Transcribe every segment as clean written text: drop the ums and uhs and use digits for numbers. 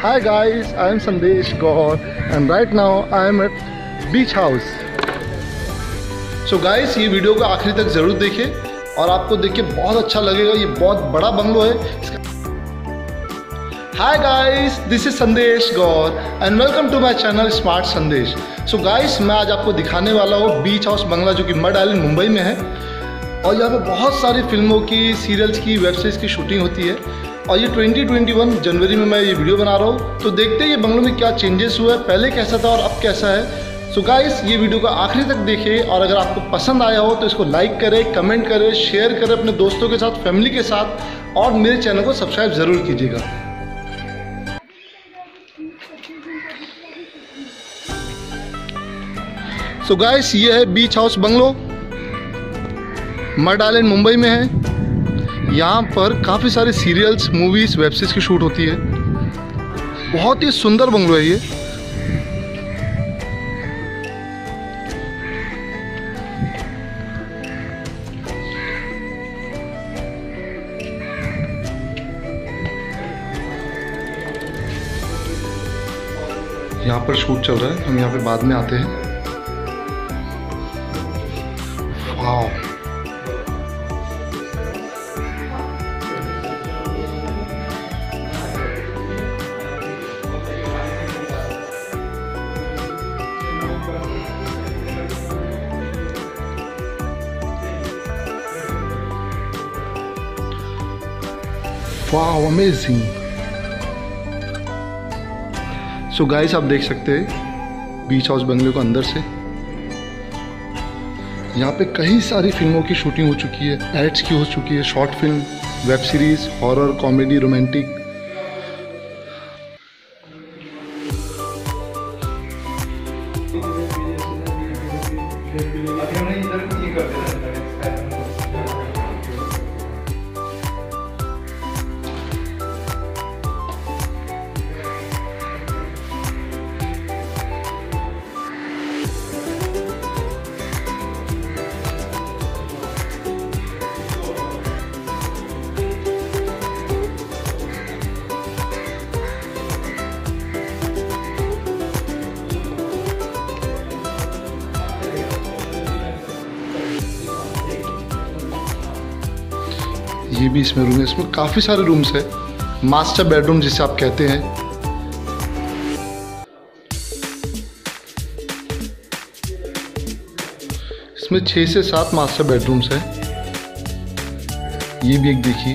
Hi guys, I am Sandesh Gaur and right now I am at Beach House. So guys, ये video को आखिरी तक ज़रूर देखें और आपको देख के बहुत अच्छा लगेगा. ये बहुत बड़ा बंगलो है. Hi guys, this is Sandesh Gaur and welcome to my channel Smart Sandesh. So guys, मैं आज आपको दिखाने वाला हूँ बीच हाउस बंगला जो कि मड आइलैंड मुंबई में है और यहाँ पे बहुत सारी फिल्मों की, सीरियल्स की, वेब सीरीज़ की शूटिंग होती है और ये 2021 जनवरी में मैं ये वीडियो बना रहा हूँ. तो देखते हैं ये बंगलों में क्या चेंजेस हुआ है, पहले कैसा था और अब कैसा है. सो गाइस, ये वीडियो को आखिरी तक देखिए और अगर आपको पसंद आया हो तो इसको लाइक करें, कमेंट करें, शेयर करें अपने दोस्तों के साथ, फैमिली के साथ और मेरे चैनल को सब्सक्राइब ज़रूर कीजिएगा. सो गाइस, ये है beach house bungalow, mud island Mumbai में है. यहाँ पर काफ़ी सारे सीरियल्स, मूवीज़, वेब सीरीज़ की शूट होती है. बहुत ही सुंदर बंगलो है ये. यहाँ पर शूट चल रहा है, हम यहाँ पे बाद में आते हैं. Wow. Wow, amazing. So guys, आप देख सकते हैं बीच हाउस बंगले को अंदर से. यहाँ पे कई सारी फिल्मों की शूटिंग हो चुकी है, एड्स की हो चुकी है, short film, web series, horror, comedy, romantic. ये भी इसमें रूम है, इसमें काफ़ी सारे रूम्स है. मास्टर बेडरूम जिसे आप कहते हैं. इसमें 6 से 7 मास्टर बेडरूम्स है. ये भी एक देखिए.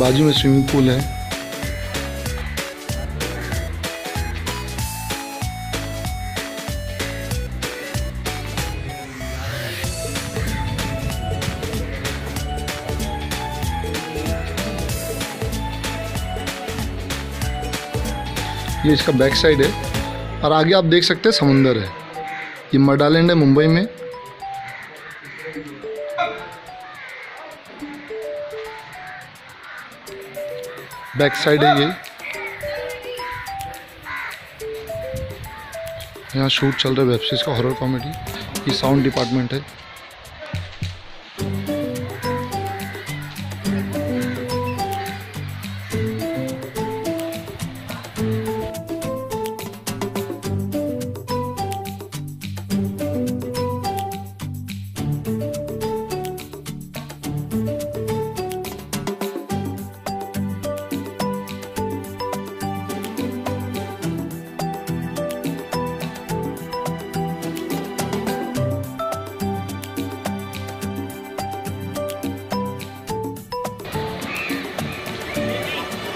बाजू में स्विमिंग पूल है. ये इसका बैक साइड है और आगे आप देख सकते हैं समुंदर है. ये मड आइलैंड है मुंबई में. बैक साइड है ये. यहाँ शूट चल रहा है वेब सीरीज का, हॉरर, कॉमेडी. ये साउंड डिपार्टमेंट है.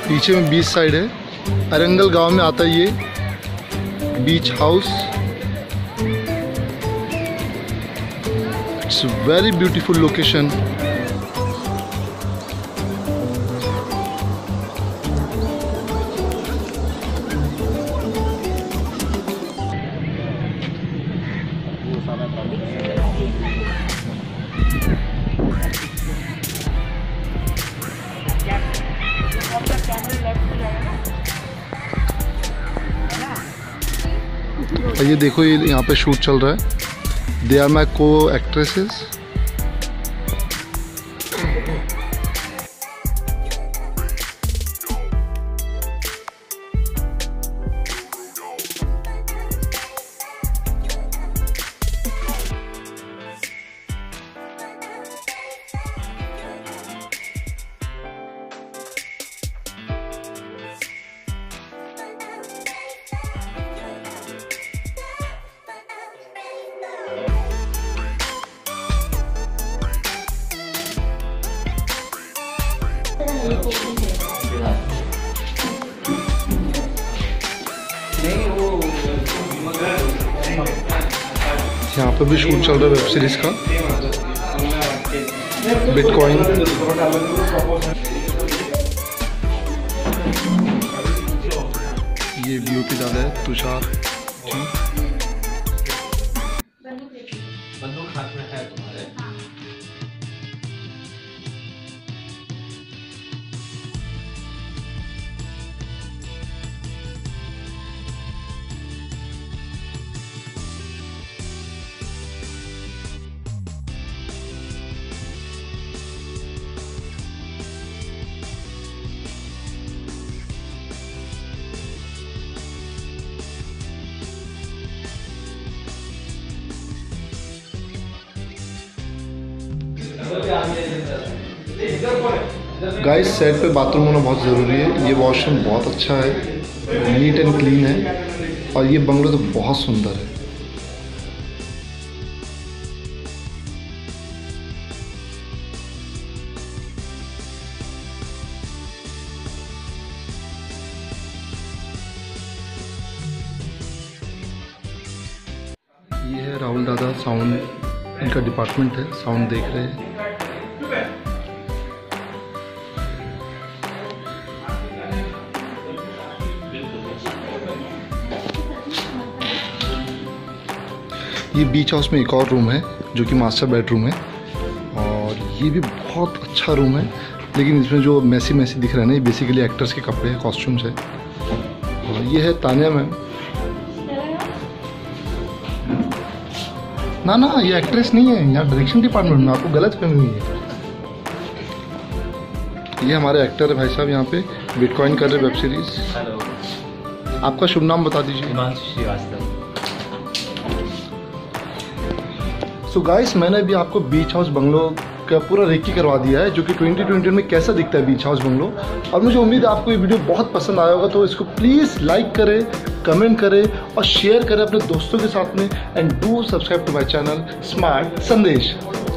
पीछे में बीच साइड है. अरंगल गांव में आता है ये beach house. It's very beautiful location. और ये देखो ये यहाँ पे शूट चल रहा है। दे आर माई को एक्ट्रेसेस। यहाँ पे भी शूट चल रहा है वेब सीरीज का। बिटकॉइन ये ब्यूटी दादा है तुषार जी। गाइस सेट पे बाथरूम होना बहुत ज़रूरी है। ये वॉशरूम बहुत अच्छा है, नीट एंड क्लीन है और ये बंगलो तो बहुत सुंदर है। ये है राहुल दादा साउंड, इनका डिपार्टमेंट है, साउंड देख रहे हैं। ये बीच हाउस में एक और रूम है जो कि मास्टर बेडरूम है और ये भी बहुत अच्छा रूम है, लेकिन इसमें जो मैसी मैसी दिख रहा है ना, ये बेसिकली एक्टर्स के कपड़े हैं, कॉस्ट्यूम्स है। और ये है तानिया मैम। ना ना ये एक्ट्रेस नहीं है, यहाँ डायरेक्शन डिपार्टमेंट में, आपको गलत फहमी हुई है। ये हमारे एक्टर है भाई साहब, यहाँ पे बिटकॉइन कर रहे वेब सीरीज। आपका शुभ नाम बता दीजिए। तो गाइस मैंने अभी आपको बीच हाउस बंगलो का पूरा रेकी करवा दिया है, जो कि 2020 में कैसा दिखता है बीच हाउस बंगलो। और मुझे उम्मीद है आपको ये वीडियो बहुत पसंद आया होगा, तो इसको प्लीज़ लाइक करें, कमेंट करें और शेयर करें अपने दोस्तों के साथ में। And do subscribe to my channel smart संदेश।